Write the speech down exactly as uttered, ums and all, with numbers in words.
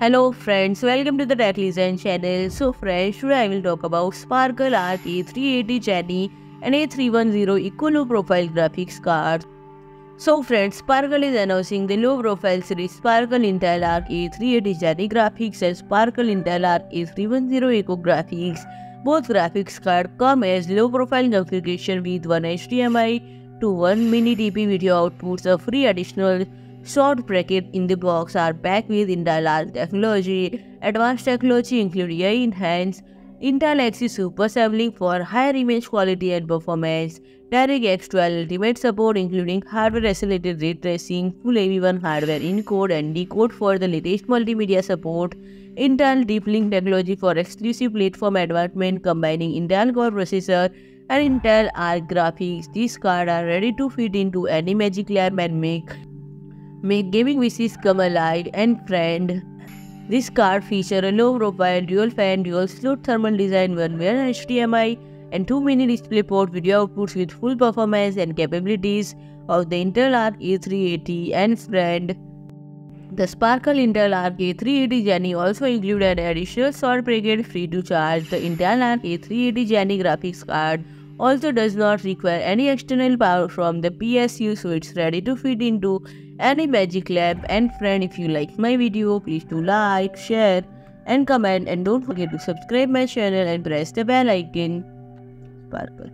Hello friends, welcome to the DirectX channel. So friends, today I will talk about Sparkle Arc A three eighty Genie and A three ten Eco low profile graphics cards. So friends, Sparkle is announcing the low profile series Sparkle Intel Arc A three eighty Genie graphics and Sparkle Intel Arc A three ten Eco graphics. Both graphics cards come as low profile configuration with one H D M I to one mini D P video outputs. A free additional short bracket in the box are backed with Intel Arc technology. Advanced technology include A I enhanced Intel Xe Super Sampling for higher image quality and performance, DirectX twelve Ultimate support including hardware-accelerated ray tracing, full A V one hardware encode and decode for the latest multimedia support, Intel Deep Link technology for exclusive platform advancement combining Intel Core processor and Intel Arc graphics. These cards are ready to fit into any Magic Lab and make Make gaming wishes come alive. And friend, this card features a low profile dual fan, dual slot thermal design, one mere H D M I, and two mini DisplayPort video outputs with full performance and capabilities of the Intel Arc A three eighty. And friend, the Sparkle Intel Arc A three eighty Genie also includes an additional short bracket free to charge. The Intel Arc A three eighty Genie graphics card also does not require any external power from the P S U, so it's ready to fit into any Magic Lab. And friend, if you like my video, please do like, share and comment, and don't forget to subscribe my channel and press the bell icon. Sparkle.